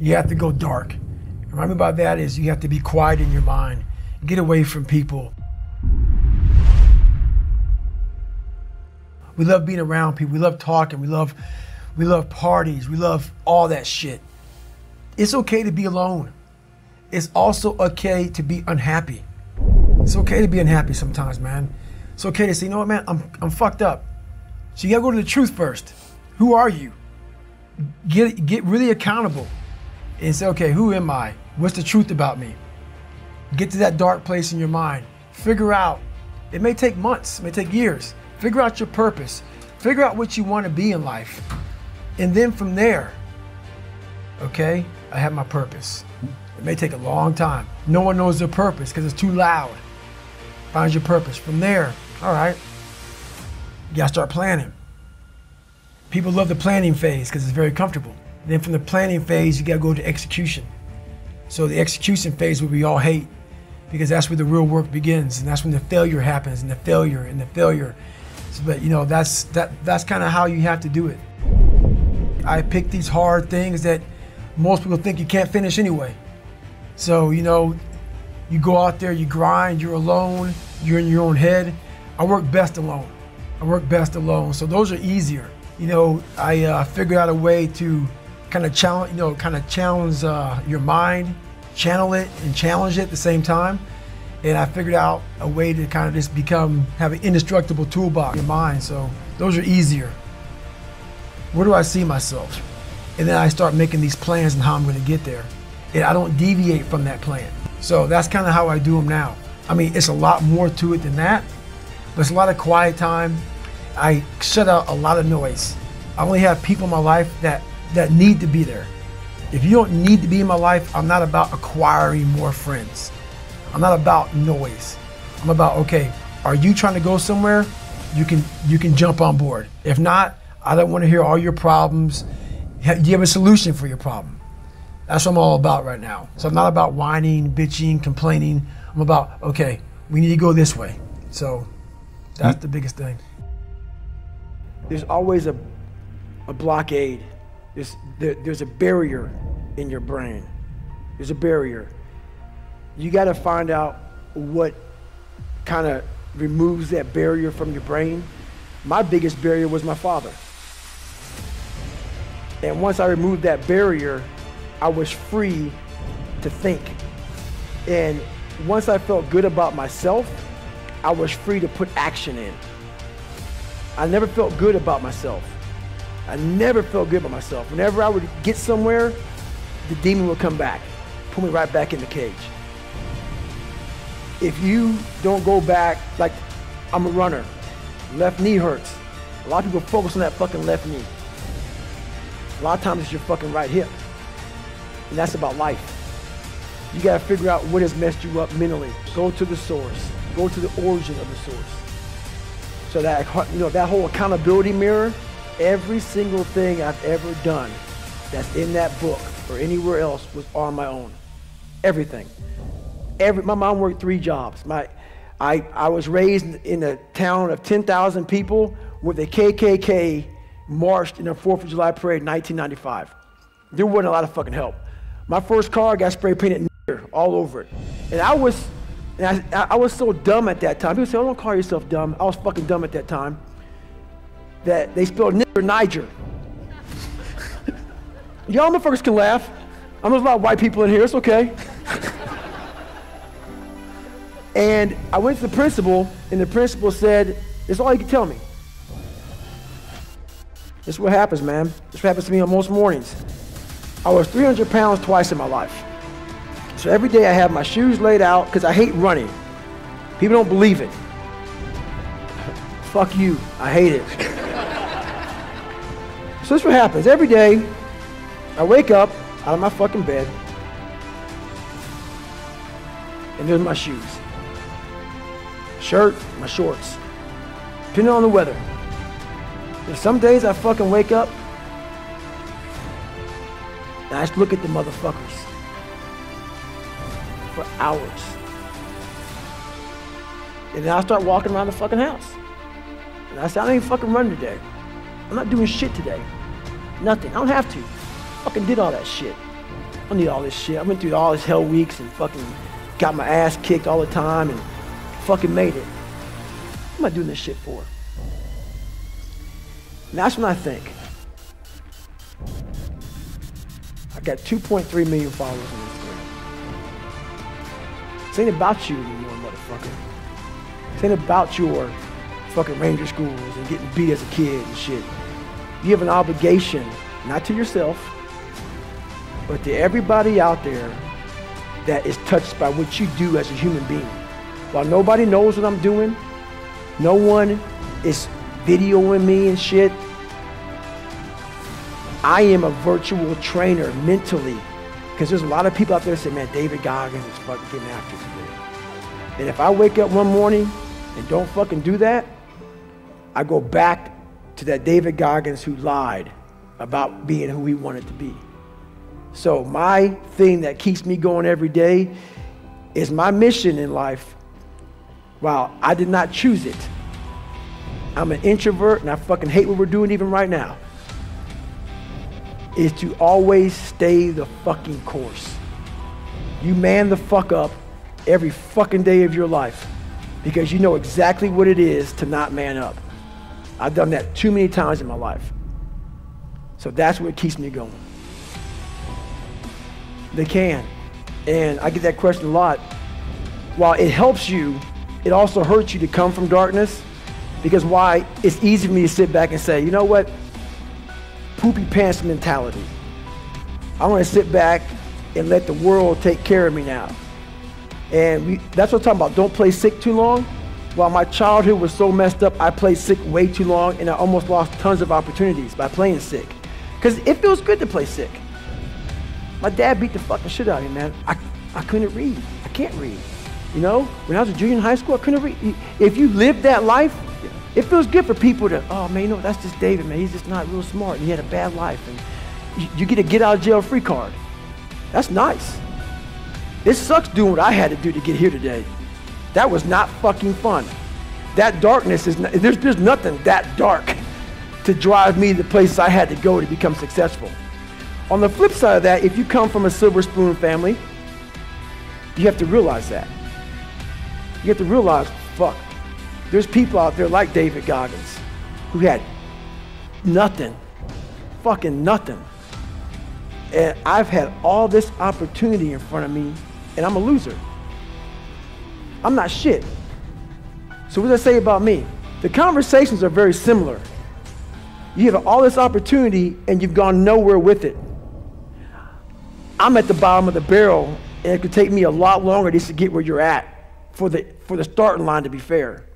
You have to go dark. And what I mean by that is you have to be quiet in your mind. Get away from people. We love being around people. We love talking. We love parties. We love all that shit. It's okay to be alone. It's also okay to be unhappy. It's okay to be unhappy sometimes, man. It's okay to say, you know what, man, I'm fucked up. So you gotta go to the truth first. Who are you? Get really accountable and say, okay, who am I? What's the truth about me? Get to that dark place in your mind. Figure out, it may take months, it may take years. Figure out your purpose. Figure out what you want to be in life. And then from there, okay, I have my purpose. It may take a long time. No one knows their purpose because it's too loud. Find your purpose. From there, all right, you gotta start planning. People love the planning phase because it's very comfortable. And then from the planning phase, you gotta go to execution. So the execution phase what we all hate, because that's where the real work begins, and that's when the failure happens, and the failure, and the failure. So, but you know, that's kind of how you have to do it. I picked these hard things that most people think you can't finish anyway. So, you know, you go out there, you grind, you're alone, you're in your own head. I work best alone. I work best alone. So those are easier. You know, I figured out a way to kind of challenge, you know, kind of challenge your mind, channel it and challenge it at the same time. And I figured out a way to kind of just have an indestructible toolbox in your mind. So those are easier. Where do I see myself? And then I start making these plans and how I'm gonna get there. And I don't deviate from that plan. So that's kind of how I do them now. I mean, it's a lot more to it than that, but it's a lot of quiet time. I shut out a lot of noise. I only have people in my life that need to be there. If you don't need to be in my life, I'm not about acquiring more friends. I'm not about noise. I'm about, okay, are you trying to go somewhere? You can jump on board. If not, I don't want to hear all your problems. Do you have a solution for your problem? That's what I'm all about right now. So I'm not about whining, bitching, complaining. I'm about, okay, we need to go this way. So that's the biggest thing. There's always a blockade. There's a barrier in your brain. There's a barrier. You got to find out what kind of removes that barrier from your brain. My biggest barrier was my father. And once I removed that barrier, I was free to think. And once I felt good about myself, I was free to put action in. I never felt good about myself. I never felt good about myself. Whenever I would get somewhere, the demon would come back, pull me right back in the cage. If you don't go back, like I'm a runner, left knee hurts. A lot of people focus on that fucking left knee. A lot of times it's your fucking right hip. And that's about life. You gotta figure out what has messed you up mentally. Go to the source. Go to the origin of the source. So that, you know, that whole accountability mirror, every single thing I've ever done that's in that book or anywhere else was on my own. Everything. My mom worked 3 jobs. I was raised in a town of 10,000 people where the KKK marched in the 4th of July parade in 1995. There wasn't a lot of fucking help. My first car got spray painted all over it. And I was so dumb at that time. People say, oh, don't call yourself dumb. I was fucking dumb at that time. That they spelled Niger. Y'all motherfuckers can laugh. I know there's a lot of white people in here, it's okay. And I went to the principal, and the principal said, "That's all you can tell me." This is what happens, man. This is what happens to me on most mornings. I was 300 pounds twice in my life. So every day I have my shoes laid out, because I hate running. People don't believe it. Fuck you, I hate it. So this is what happens. Every day, I wake up out of my fucking bed, and there's my shoes. Shirt, my shorts. Depending on the weather. There's some days I fucking wake up, and I just look at the motherfuckers for hours. And then I start walking around the fucking house. And I say, I ain't fucking running today. I'm not doing shit today. Nothing. I don't have to. Fucking did all that shit. I don't need all this shit. I went through all this hell weeks and fucking got my ass kicked all the time and fucking made it. What am I doing this shit for? And that's when I think. I got 2.3 million followers on Instagram. This ain't about you anymore, motherfucker. This ain't about your fucking ranger schools and getting beat as a kid and shit. You have an obligation, not to yourself, but to everybody out there that is touched by what you do as a human being. While nobody knows what I'm doing, no one is videoing me and shit, I am a virtual trainer mentally, because there's a lot of people out there that say, man, David Goggins is fucking getting after me. And if I wake up one morning and don't fucking do that, I go back to that David Goggins who lied about being who he wanted to be. So my thing that keeps me going every day is my mission in life. Wow, I did not choose it. I'm an introvert and I fucking hate what we're doing even right now. Is to always stay the fucking course. You man the fuck up every fucking day of your life because you know exactly what it is to not man up. I've done that too many times in my life. So that's what keeps me going. They can. And I get that question a lot. While it helps you, it also hurts you to come from darkness because why? It's easy for me to sit back and say, you know what? Poopy pants mentality. I want to sit back and let the world take care of me now. And that's what I'm talking about. Don't play sick too long. While my childhood was so messed up, I played sick way too long and I almost lost tons of opportunities by playing sick. Because it feels good to play sick. My dad beat the fucking shit out of me, man. I couldn't read. I can't read. You know, when I was a junior in high school, I couldn't read. If you live that life, it feels good for people to, oh man, you know, that's just David, man. He's just not real smart and he had a bad life. And you get a get out of jail free card. That's nice. It sucks doing what I had to do to get here today. That was not fucking fun. That darkness is, there's nothing that dark to drive me to the places I had to go to become successful. On the flip side of that, if you come from a silver spoon family, you have to realize that. You have to realize, fuck, there's people out there like David Goggins who had nothing, fucking nothing. And I've had all this opportunity in front of me and I'm a loser. I'm not shit. So what does that say about me? The conversations are very similar. You have all this opportunity and you've gone nowhere with it. I'm at the bottom of the barrel and it could take me a lot longer just to get where you're at for the starting line, to be fair.